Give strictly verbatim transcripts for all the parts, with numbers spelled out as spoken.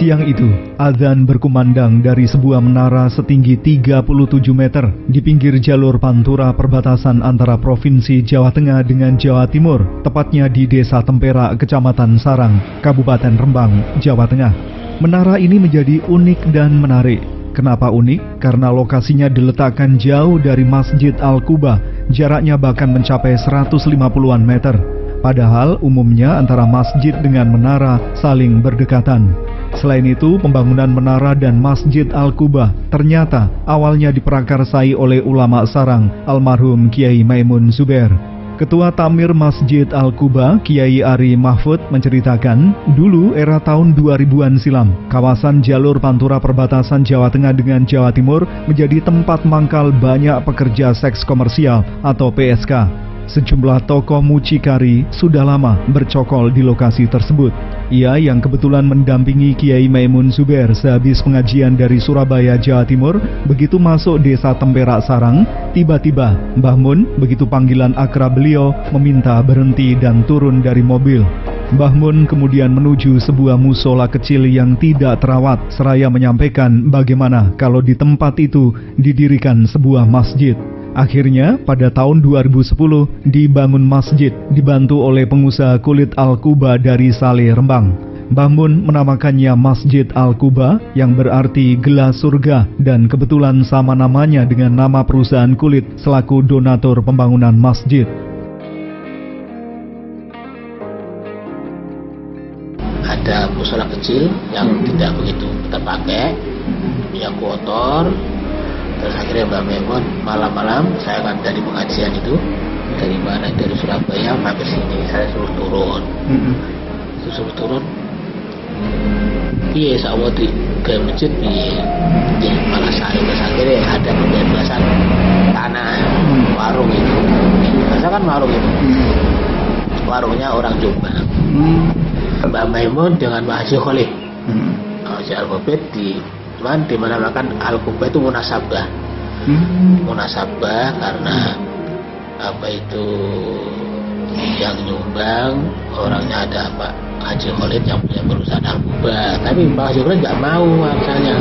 Siang itu, azan berkumandang dari sebuah menara setinggi tiga puluh tujuh meter di pinggir jalur Pantura perbatasan antara Provinsi Jawa Tengah dengan Jawa Timur, tepatnya di Desa Tempera, Kecamatan Sarang, Kabupaten Rembang, Jawa Tengah. Menara ini menjadi unik dan menarik. Kenapa unik? Karena lokasinya diletakkan jauh dari Masjid Al-Kubah, jaraknya bahkan mencapai seratus lima puluhan meter. Padahal umumnya antara masjid dengan menara saling berdekatan. Selain itu, pembangunan menara dan Masjid Al-Kubah ternyata awalnya diprakarsai oleh ulama Sarang, almarhum Kiai Maimoen Zubair. Ketua Tamir Masjid Al-Kubah, Kiai Ari Mahfudz, menceritakan, dulu era tahun dua ribuan silam, kawasan jalur Pantura perbatasan Jawa Tengah dengan Jawa Timur menjadi tempat mangkal banyak pekerja seks komersial atau P S K. Sejumlah toko mucikari sudah lama bercokol di lokasi tersebut. Ia yang kebetulan mendampingi Kiai Maimoen Zubair sehabis pengajian dari Surabaya, Jawa Timur, begitu masuk Desa Temperak Sarang, tiba-tiba Mbah Mun, begitu panggilan akrab beliau, meminta berhenti dan turun dari mobil. Mbah Mun kemudian menuju sebuah musola kecil yang tidak terawat, seraya menyampaikan bagaimana kalau di tempat itu didirikan sebuah masjid. Akhirnya, pada tahun dua ribu sepuluh, dibangun masjid dibantu oleh pengusaha kulit Al-Kubah dari Saleh, Rembang. Mbah Mun menamakannya Masjid Al-Kubah yang berarti gelas surga, dan kebetulan sama namanya dengan nama perusahaan kulit selaku donatur pembangunan masjid. Ada musola kecil yang tidak begitu kita pakai, yang kotor. Terus akhirnya Mbak Maimoen malam-malam, saya kan dari pengajian itu, dari mana, dari Surabaya sampai sini, saya suruh turun. Mm-hmm. Suruh turun, iya, saya waktu ke masjid, iya, jadi malah saya terus akhirnya ada pembebasan tanah, warung itu, saya kan warung itu, warungnya orang Jombang. Mm-hmm. Mbak Maimoen dengan Mbak Haji Khalid, Haji Al-Kubah di cuman dimenamakan Al-Kubah itu munasabah. Hmm. Munasabah karena apa itu yang nyumbang orangnya ada Pak Haji Khalid yang punya perusahaan Al-Kubah, tapi Pak Haji Khalid nggak mau asalnya.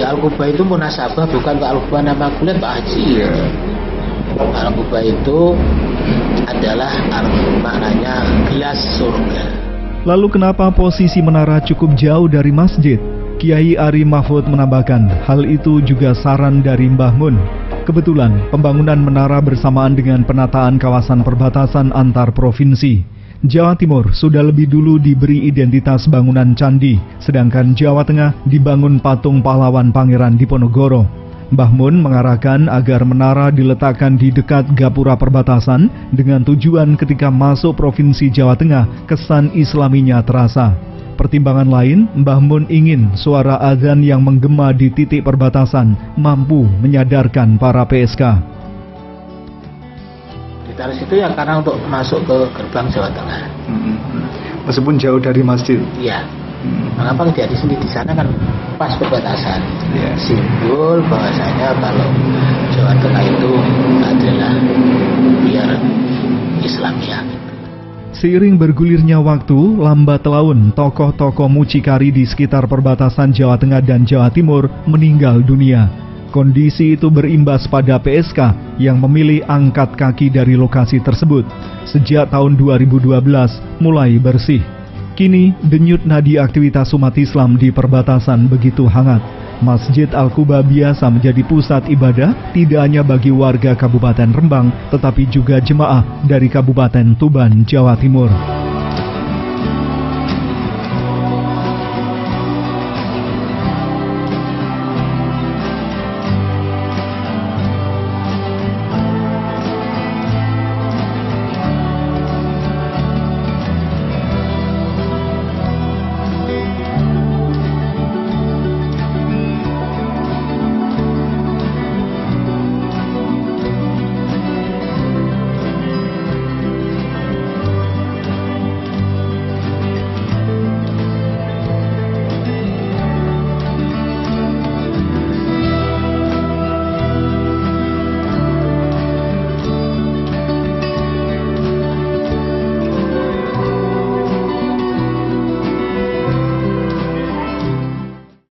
Ya Al-Kubah itu munasabah, bukan Pak Al-Kubah nama kulit Pak Haji. Yeah. Al-Kubah itu adalah maknanya gelas surga. Lalu kenapa posisi menara cukup jauh dari masjid? Kiai Ari Mahfudz menambahkan, hal itu juga saran dari Mbah Mun. Kebetulan, pembangunan menara bersamaan dengan penataan kawasan perbatasan antar provinsi. Jawa Timur sudah lebih dulu diberi identitas bangunan candi, sedangkan Jawa Tengah dibangun patung pahlawan Pangeran Diponegoro. Mbah Mun mengarahkan agar menara diletakkan di dekat gapura perbatasan dengan tujuan ketika masuk provinsi Jawa Tengah, kesan islaminya terasa. Pertimbangan lain, Mbah Mun ingin suara azan yang menggema di titik perbatasan mampu menyadarkan para P S K. Ditaruh situ ya karena untuk masuk ke gerbang Jawa Tengah. Mm-hmm. Meskipun jauh dari masjid. Iya. Mm-hmm. Mengapa tidak di sini? Di sana kan pas perbatasan. Yeah. Simbol bahasanya kalau Jawa Tengah itu adalah biar Islamia. Seiring bergulirnya waktu, lambat laun tokoh-tokoh mucikari di sekitar perbatasan Jawa Tengah dan Jawa Timur meninggal dunia. Kondisi itu berimbas pada P S K yang memilih angkat kaki dari lokasi tersebut. Sejak tahun dua ribu dua belas mulai bersih. Kini denyut nadi aktivitas umat Islam di perbatasan begitu hangat. Masjid Al-Kubah biasa menjadi pusat ibadah tidak hanya bagi warga Kabupaten Rembang, tetapi juga jemaah dari Kabupaten Tuban, Jawa Timur.